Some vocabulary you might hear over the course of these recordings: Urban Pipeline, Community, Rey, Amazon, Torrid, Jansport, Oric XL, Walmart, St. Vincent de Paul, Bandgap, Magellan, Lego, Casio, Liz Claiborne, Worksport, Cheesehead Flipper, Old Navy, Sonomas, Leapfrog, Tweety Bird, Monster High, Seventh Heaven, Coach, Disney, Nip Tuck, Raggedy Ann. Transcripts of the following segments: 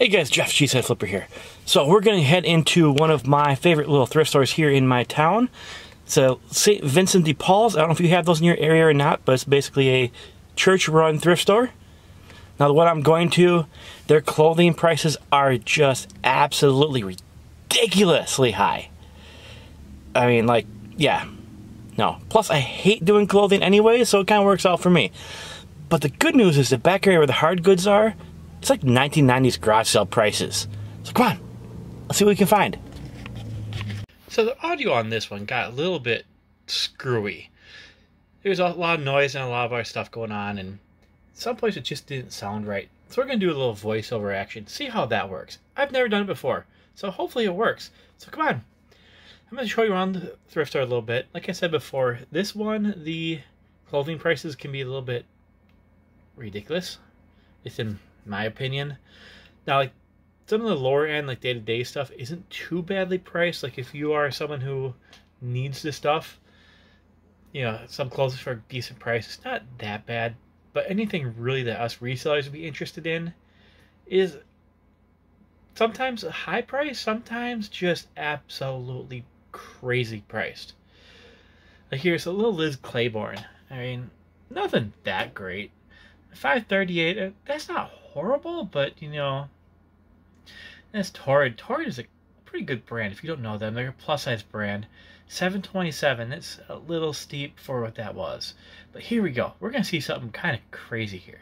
Hey guys, Jeff Cheesehead Flipper here. So we're going to head into one of my favorite little thrift stores here in my town. So St. Vincent de Paul's. I don't know if you have those in your area or not, but it's basically a church-run thrift store. Now what I'm going to, their clothing prices are just absolutely ridiculously high. I mean, like, yeah. No. Plus, I hate doing clothing anyway, so it kind of works out for me. But the good news is the back area where the hard goods are, it's like 1990s garage sale prices. So come on, let's see what we can find. So the audio on this one got a little bit screwy. There was a lot of noise and a lot of other stuff going on, and someplace it just didn't sound right. So we're going to do a little voiceover action, see how that works. I've never done it before, so hopefully it works. So come on. I'm going to show you around the thrift store a little bit. Like I said before, this one, the clothing prices can be a little bit ridiculous. It's in my opinion. Now, like, some of the lower end, like day-to-day stuff, isn't too badly priced. Like, if you are someone who needs this stuff, you know, some clothes for a decent price, it's not that bad. But anything really that us resellers would be interested in is sometimes a high price, sometimes just absolutely crazy priced. Like, here's a little Liz Claiborne. I mean, nothing that great. $5.38, that's not horrible, but, you know, that's Torrid. Torrid is a pretty good brand. If you don't know them, they're a plus-size brand. $7.27, that's a little steep for what that was. But here we go. We're going to see something kind of crazy here.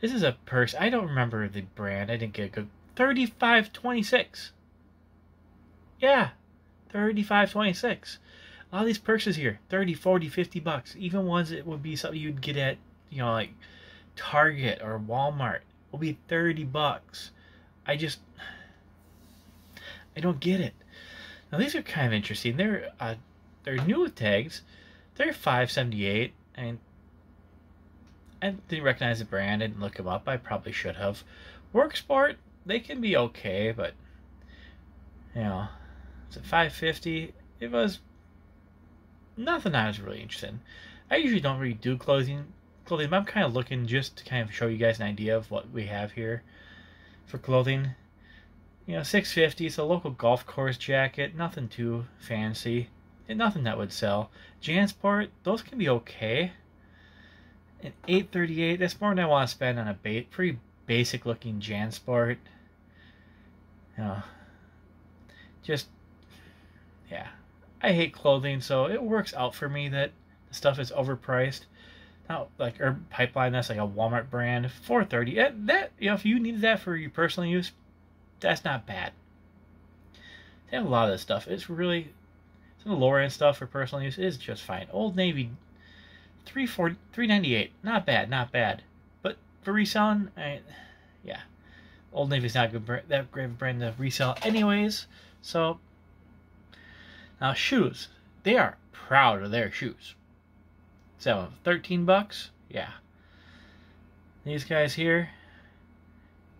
This is a purse. I don't remember the brand. I didn't get a good... $35.26. Yeah, $35.26. A lot of these purses here, $30, $40, $50. Even ones that would be something you'd get at, you know, like Target or Walmart, will be $30. I don't get it. Now these are kind of interesting. They're new with tags. They're $5.78, and I didn't recognize the brand. I didn't look them up. I probably should have. Worksport, they can be okay, but, you know, it's at $5.50. It was nothing I was really interested in. I usually don't really do clothing, but I'm kind of looking just to kind of show you guys an idea of what we have here for clothing. You know, $6.50, it's a local golf course jacket, nothing too fancy, and nothing that would sell. Jansport, those can be okay. And $8.38, that's more than I want to spend on a pretty basic looking Jansport. You know, just, yeah. I hate clothing, so it works out for me that the stuff is overpriced. Now, like Urban Pipeline, that's like a Walmart brand, $4.30. That, you know, if you needed that for your personal use, that's not bad. They have a lot of this stuff. It's really, some of the lower end stuff for personal use is just fine. Old Navy, $3.98. Not bad, not bad. But for reselling, yeah, Old Navy's not a good brand, that great brand to resell, anyways. So now shoes, they are proud of their shoes. So $13, yeah. These guys here,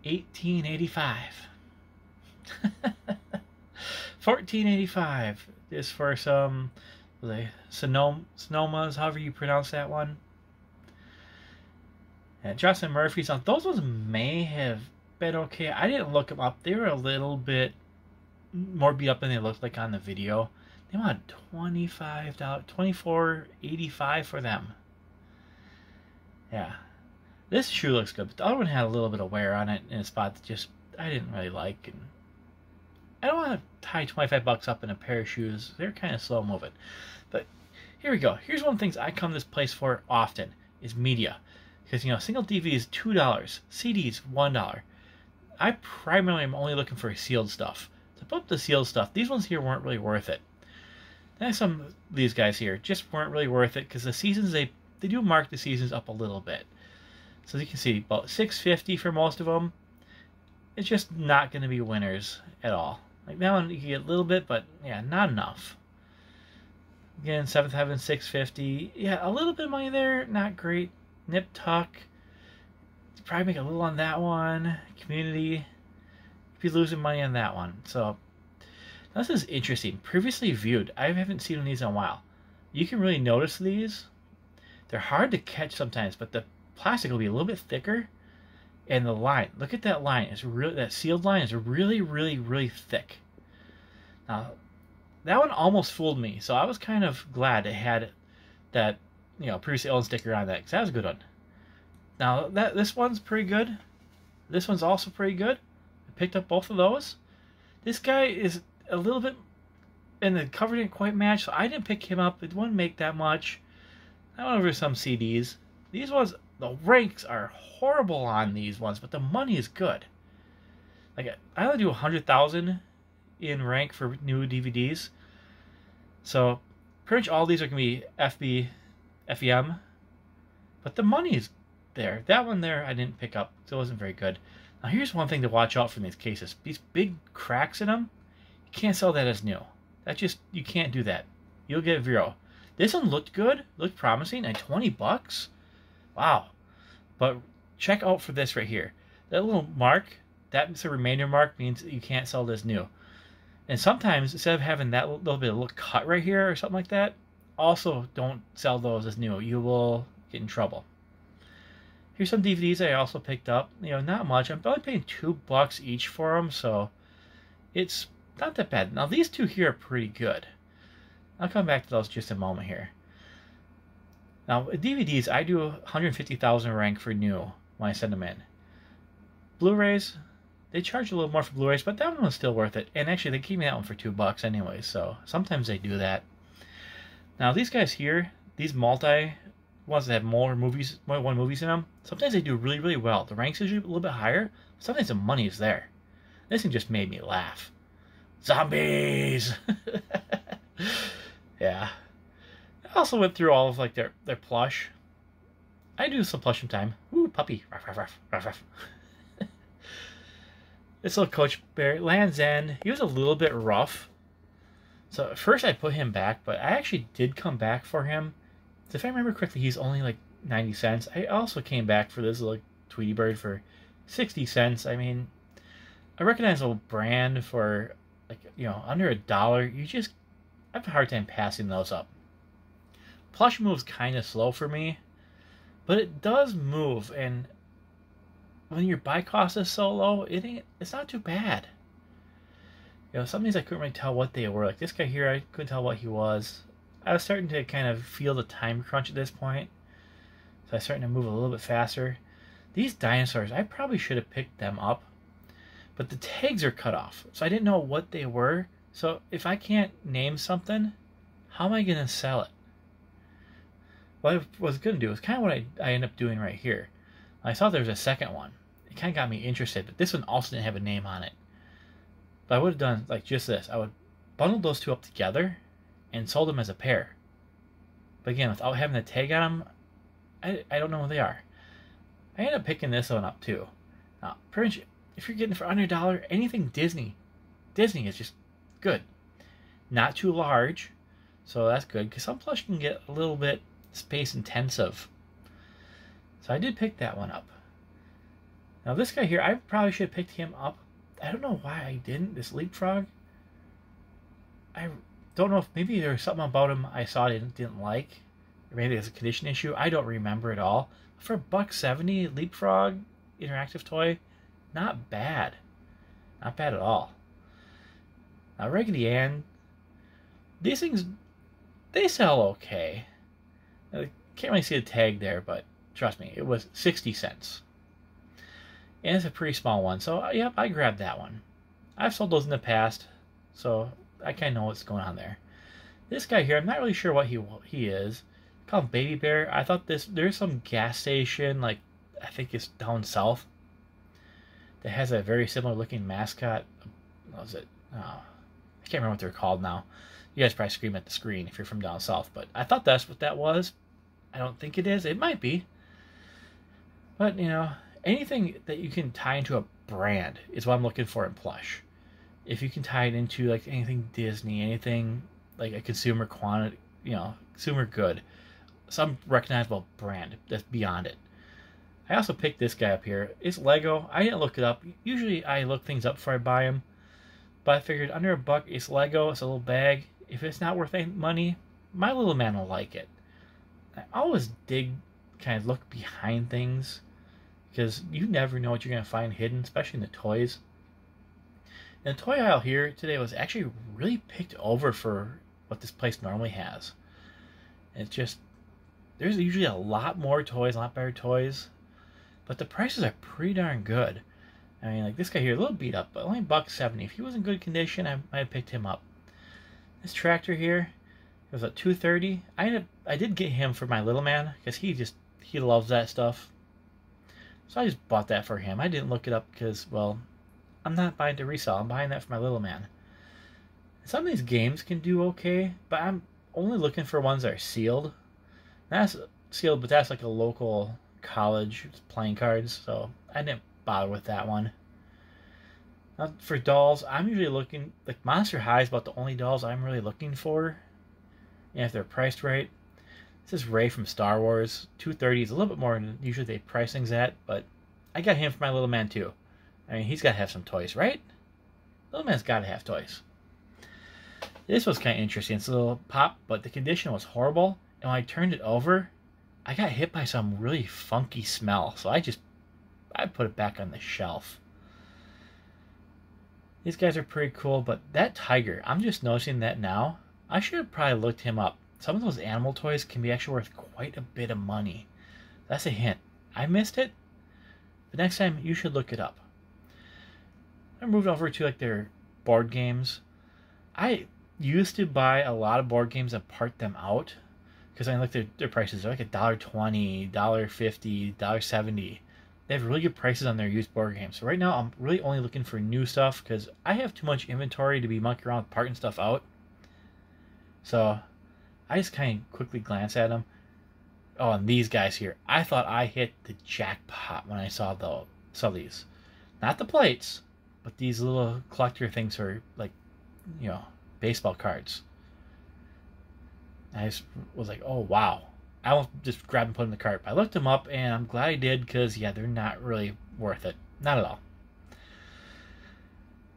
$18.85. $14.85 is for some Sonomas, however you pronounce that one. And Justin Murphy's on those ones may have been okay. I didn't look them up. They were a little bit more beat up than they looked like on the video. They want $24.85 for them. Yeah. This shoe looks good, but the other one had a little bit of wear on it in a spot that just I didn't really like. And I don't want to tie $25 up in a pair of shoes. They're kind of slow moving. But here we go. Here's one of the things I come to this place for often is media. Because, you know, single DVD is $2. CDs, $1. I primarily am only looking for sealed stuff. So put up the sealed stuff. These ones here weren't really worth it. And some of these guys here just weren't really worth it because the seasons, they do mark the seasons up a little bit. So as you can see, about $6.50 for most of them. It's just not going to be winners at all. Like that one, you can get a little bit, but yeah, not enough. Again, Seventh Heaven, $6.50. Yeah, a little bit of money there, not great. Nip Tuck, probably make a little on that one. Community, you'd be losing money on that one. So this is interesting. Previously viewed. I haven't seen these in a while. You can really notice these. They're hard to catch sometimes, but the plastic will be a little bit thicker. And the line, look at that line. It's really, that sealed line is really, really, really thick. Now, that one almost fooled me, so I was kind of glad it had that, you know, previously owned sticker on that, because that was a good one. Now, this one's pretty good. This one's also pretty good. I picked up both of those. This guy is a little bit, and the cover didn't quite match, so I didn't pick him up. It wouldn't make that much. I went over some CDs. These ones, the ranks are horrible on these ones, but the money is good. Like, I only do 100,000 in rank for new DVDs. So, pretty much all these are going to be FB, FEM. But the money is there. That one there I didn't pick up, so it wasn't very good. Now, here's one thing to watch out for in these cases. These big cracks in them, you can't sell that as new. That just, you can't do that. You'll get zero. This one looked good, looked promising, at $20. Wow. But check out for this right here. That little mark, that's a remainder mark, means you can't sell this new. And sometimes, instead of having that little bit of a little cut right here or something like that, also don't sell those as new. You will get in trouble. Here's some DVDs I also picked up. You know, not much. I'm only paying $2 each for them, so it's not that bad. Now, these two here are pretty good. I'll come back to those just a moment here. Now, with DVDs, I do 150,000 rank for new when I send them in. Blu-rays, they charge a little more for Blu-rays, but that one was still worth it. And actually, they gave me that one for $2 anyway, so sometimes they do that. Now, these guys here, these multi ones that have more than one movies in them, sometimes they do really, really well. The ranks is a little bit higher. Sometimes the money is there. This thing just made me laugh. Zombies! Yeah. I also went through all of like their plush. I do some plush from time. Ooh, puppy. Ruff, ruff, ruff, ruff, ruff. This little Coach Bear, Land's End, he was a little bit rough. So at first I put him back, but I actually did come back for him. If I remember correctly, he's only like 90 cents. I also came back for this little Tweety Bird for 60 cents. I mean, I recognize a brand for, like, you know, under $1. You just, I have a hard time passing those up. Plush moves kind of slow for me, but it does move, and when your buy cost is so low, it's not too bad. You know, some of these I couldn't really tell what they were. Like this guy here, I couldn't tell what he was. I was starting to kind of feel the time crunch at this point, so I was starting to move a little bit faster. These dinosaurs, I probably should have picked them up, but the tags are cut off, so I didn't know what they were. So if I can't name something, how am I going to sell it? What I was going to do is kind of what I end up doing right here. I saw there was a second one. It kind of got me interested, but this one also didn't have a name on it. But I would have done like just this. I would bundle those two up together and sold them as a pair. But again, without having the tag on them, I don't know what they are. I ended up picking this one up too. Now, pretty much, if you're getting for under $1, anything Disney is just good. Not too large, so that's good, because some plush can get a little bit space intensive. So I did pick that one up. Now this guy here, I probably should have picked him up. I don't know why I didn't. This Leapfrog, I don't know if maybe there was something about him I saw I didn't like, or maybe it's a condition issue. I don't remember at all. For $1.70 Leapfrog interactive toy, not bad. Not bad at all. Now, Raggedy Ann, these things, they sell okay. I can't really see the tag there, but trust me, it was 60 cents. And it's a pretty small one, so yep, I grabbed that one. I've sold those in the past, so I kind of know what's going on there. This guy here, I'm not really sure what he is. I call him Baby Bear. I thought there's some gas station, like, I think it's down south, that has a very similar looking mascot. What was it? Oh, I can't remember what they're called now. You guys probably scream at the screen if you're from down south, but I thought that's what that was. I don't think it is. It might be. But, you know, anything that you can tie into a brand is what I'm looking for in plush. If you can tie it into, like, anything Disney, anything like a consumer quantity, you know, consumer good, some recognizable brand that's beyond it. I also picked this guy up here. It's Lego. I didn't look it up. Usually I look things up before I buy them. But I figured under $1, it's Lego, it's a little bag. If it's not worth any money, my little man will like it. I always dig, kind of look behind things, because you never know what you're going to find hidden, especially in the toys. And the toy aisle here today was actually really picked over for what this place normally has. And it's just, there's usually a lot more toys, a lot better toys, but the prices are pretty darn good. I mean, like this guy here, a little beat up, but only $1.70. If he was in good condition, I might have picked him up. This tractor here, it was at $2.30. I did get him for my little man because he loves that stuff. So I just bought that for him. I didn't look it up because, well, I'm not buying to resell. I'm buying that for my little man. Some of these games can do okay, but I'm only looking for ones that are sealed. That's sealed, but that's like a local college playing cards, so I didn't bother with that one. Now, for dolls, I'm usually looking, like Monster High is about the only dolls I'm really looking for, and if they're priced right. This is Rey from Star Wars. $2.30 is a little bit more than usually they price things at, but I got him for my little man too. I mean, he's got to have some toys, right? Little man's got to have toys. This was kind of interesting. It's a little pop, but the condition was horrible. And when I turned it over, I got hit by some really funky smell. So I put it back on the shelf. These guys are pretty cool, but that tiger, I'm just noticing that now. I should have probably looked him up. Some of those animal toys can be actually worth quite a bit of money. That's a hint. I missed it. But next time, you should look it up. I moved over to like their board games. I used to buy a lot of board games and part them out because I looked at their prices. They're like $1.20, $1.50, $1.70. They have really good prices on their used board games. So right now I'm really only looking for new stuff because I have too much inventory to be monkeying around with parting stuff out. So I just kind of quickly glance at them. Oh, and these guys here. I thought I hit the jackpot when I saw these. Not the plates, but these little collector things are like, you know, baseball cards. I just was like, oh wow. I won't just grab and put them in the cart. But I looked them up and I'm glad I did because, yeah, they're not really worth it. Not at all.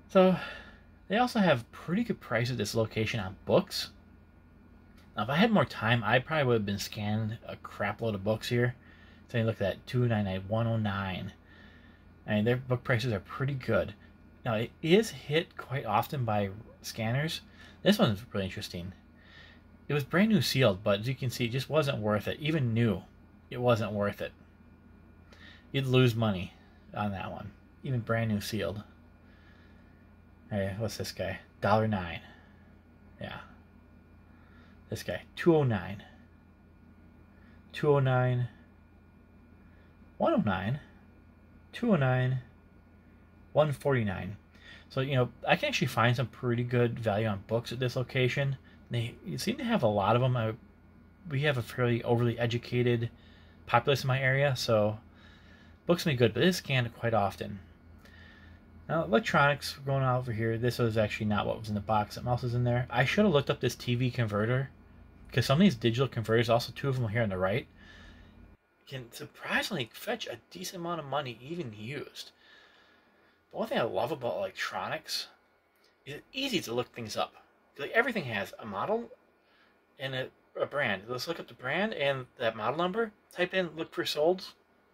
So they also have pretty good prices at this location on books. Now, if I had more time, I probably would have been scanning a crap load of books here. So you look at that, $2.99, $1.09. I mean, their book prices are pretty good. Now, it is hit quite often by scanners. This one's really interesting. It was brand new sealed, but as you can see, it just wasn't worth it. Even new, it wasn't worth it. You'd lose money on that one, even brand new sealed. Hey, what's this guy? $1.09. Yeah. This guy, $2.09. $2.09. $1.09. $2.09. $1.49. So, you know, I can actually find some pretty good value on books at this location. They seem to have a lot of them. We have a fairly overly educated populace in my area, so books may be good, but it is scanned quite often. Now, electronics, going on over here, this was actually not what was in the box. Something else is in there. I should have looked up this TV converter, because some of these digital converters, also two of them here on the right, can surprisingly fetch a decent amount of money even used. But one thing I love about electronics is it's easy to look things up. Like everything has a model and a brand. Let's look up the brand and that model number. Type in, look for sold.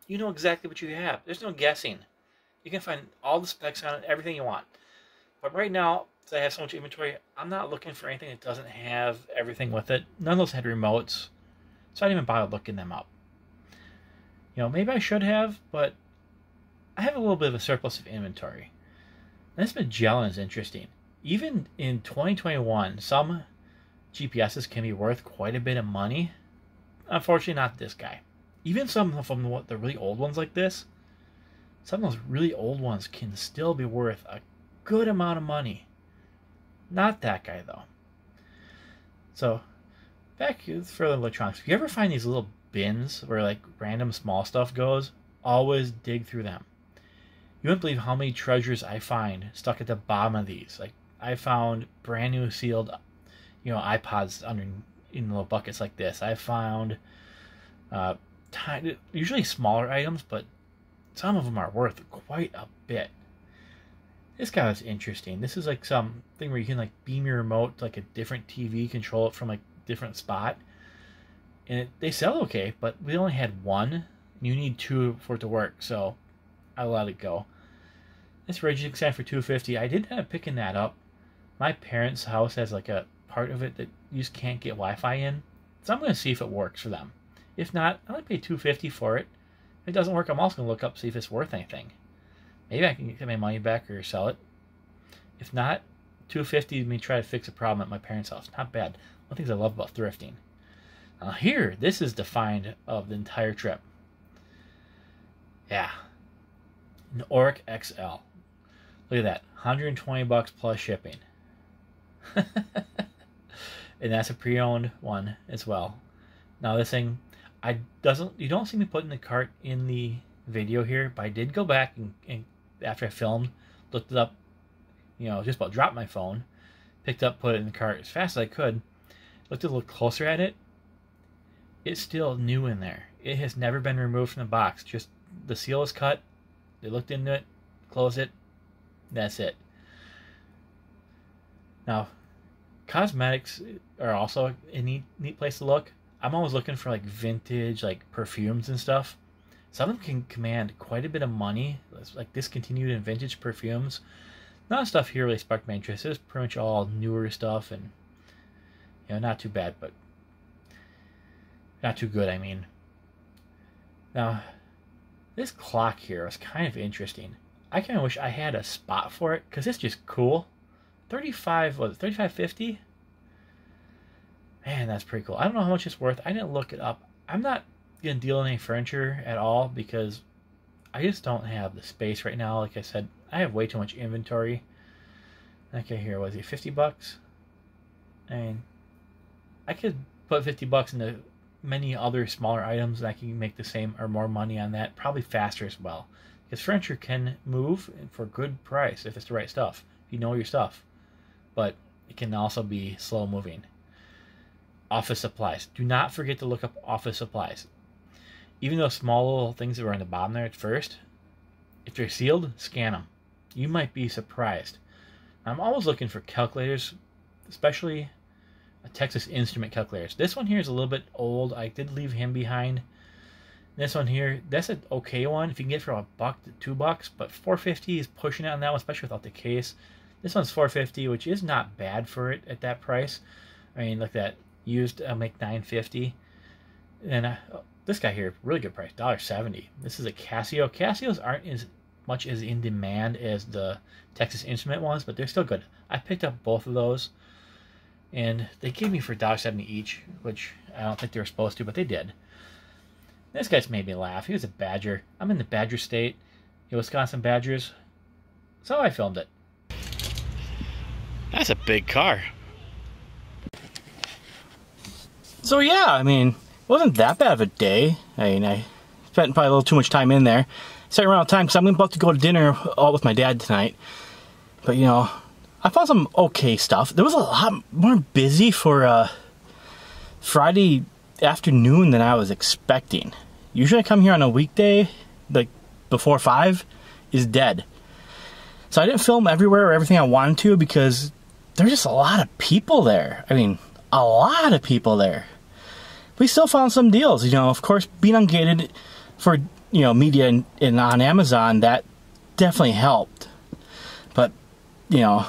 You know exactly what you have. There's no guessing. You can find all the specs on it, everything you want. But right now, since I have so much inventory, I'm not looking for anything that doesn't have everything with it. None of those had remotes, so I didn't even bother looking them up. You know, maybe I should have, but I have a little bit of a surplus of inventory. And this Magellan is interesting. Even in 2021, some GPSs can be worth quite a bit of money. Unfortunately, not this guy. Even some from the really old ones like this, some of those really old ones can still be worth a good amount of money. Not that guy, though. So, back for the electronics. If you ever find these little bins where, like, random small stuff goes, always dig through them. You wouldn't believe how many treasures I find stuck at the bottom of these. Like I found brand new sealed, you know, iPods under in little buckets like this. I found usually smaller items, but some of them are worth quite a bit. This guy was interesting. This is like some thing where you can like beam your remote to like a different TV, control it from like different spot, and they sell okay, but we only had one. You need two for it to work, so I let it go. This Rey XL for $2.50. I did end up picking that up. My parents' house has like a part of it that you just can't get Wi-Fi in. So I'm going to see if it works for them. If not, I'll pay $2.50 for it. If it doesn't work, I'm also going to look up, see if it's worth anything. Maybe I can get my money back or sell it. If not, $2.50 me try to fix a problem at my parents' house. Not bad. One of the things I love about thrifting. Now here, this is the find of the entire trip. Yeah. An Oric XL. Look at that. 120 bucks plus shipping. And that's a pre-owned one as well. Now this thing, you don't see me putting the cart in the video here, but I did go back and after I filmed, looked it up, you know, just about dropped my phone, picked up, put it in the cart as fast as I could, looked a little closer at it. It's still new in there. It has never been removed from the box. Just the seal is cut. They looked into it, closed it. That's it. Now, cosmetics are also a neat place to look. I'm always looking for like vintage, like perfumes and stuff. Some of them can command quite a bit of money. Like discontinued and vintage perfumes. None of the stuff here really sparked my interest. It was pretty much all newer stuff and, you know, not too bad, but not too good, I mean. Now, this clock here was kind of interesting. I kind of wish I had a spot for it because it's just cool. 35, was it 35.50? Man, that's pretty cool. I don't know how much it's worth. I didn't look it up. I'm not going to deal in any furniture at all because I just don't have the space right now. Like I said, I have way too much inventory. Okay, here, was it 50 bucks? I mean, I could put 50 bucks into many other smaller items and I can make the same or more money on that, probably faster as well. Because furniture can move for a good price if it's the right stuff, if you know your stuff. But it can also be slow moving. Office supplies. Do not forget to look up office supplies. Even those small little things that were on the bottom there at first, if they're sealed, scan them. You might be surprised. I'm always looking for calculators, especially Texas Instrument calculators. This one here is a little bit old. I did leave him behind. This one here, that's an okay one. If you can get it for $1 to $2, but $4.50 is pushing it on that one, especially without the case. This one's $4.50, which is not bad for it at that price. I mean, like that used, I'll make $9.50. And this guy here, really good price, $1.70. This is a Casio. Casios aren't as much as in demand as the Texas Instrument ones, but they're still good. I picked up both of those, and they gave me for $1.70 each, which I don't think they were supposed to, but they did. This guy's made me laugh. He was a badger. I'm in the Badger State, the Wisconsin Badgers, so I filmed it. That's a big car. So yeah, I mean, it wasn't that bad of a day. I mean, I spent probably a little too much time in there. Starting around time, so I'm about to go to dinner all with my dad tonight. But you know, I found some okay stuff. There was a lot more busy for Friday afternoon than I was expecting. Usually I come here on a weekday, like before 5 is dead. So I didn't film everywhere or everything I wanted to because there's just a lot of people there. I mean, a lot of people there. We still found some deals, you know, of course, being ungated for, you know, media and on Amazon, that definitely helped. But, you know,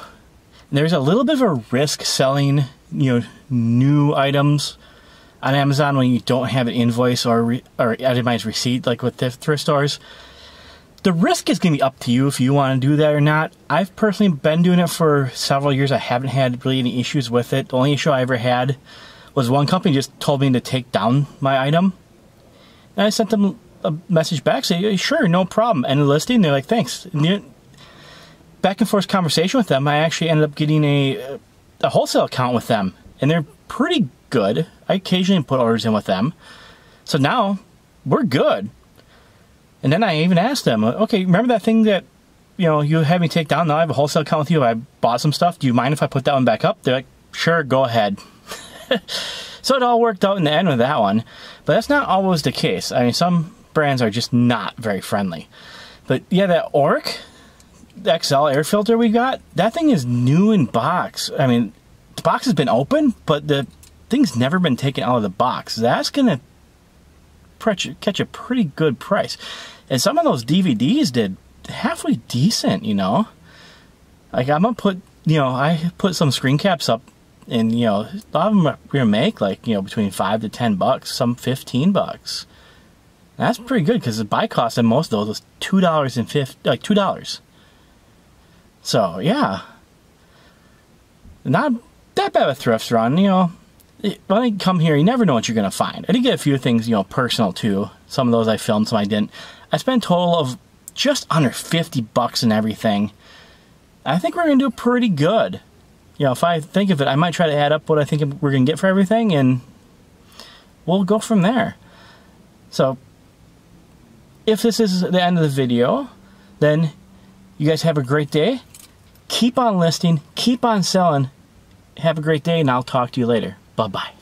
there's a little bit of a risk selling, you know, new items on Amazon when you don't have an invoice or itemized receipt like with thrift stores. The risk is going to be up to you if you want to do that or not. I've personally been doing it for several years. I haven't had really any issues with it. The only issue I ever had was one company just told me to take down my item. And I sent them a message back saying, sure, no problem. And the listing, they're like, thanks. And back and forth conversation with them, I actually ended up getting a wholesale account with them. And they're pretty good. I occasionally put orders in with them. So now, we're good. And then I even asked them, okay, remember that thing that, you know, you had me take down? Now I have a wholesale account with you. I bought some stuff. Do you mind if I put that one back up? They're like, sure, go ahead. So it all worked out in the end with that one. But that's not always the case. I mean, some brands are just not very friendly. But yeah, that Oric XL air filter we got, that thing is new in box. I mean, the box has been open, but the thing's never been taken out of the box. That's going to catch a pretty good price. And some of those DVDs did halfway decent, you know. Like, I'm gonna put, you know, I put some screen caps up, and, you know, a lot of them are gonna make, like, you know, between $5 to $10, some $15. And that's pretty good, because the buy cost on most of those was $2.50. So, yeah. Not that bad of a thrift run, you know. When I come here, you never know what you're gonna find. I did get a few things, you know, personal too. Some of those I filmed, some I didn't. I spent a total of just under $50 in everything. I think we're gonna do pretty good. You know, if I think of it, I might try to add up what I think we're gonna get for everything, and we'll go from there. So, if this is the end of the video, then you guys have a great day. Keep on listing, keep on selling. Have a great day, and I'll talk to you later. Bye-bye.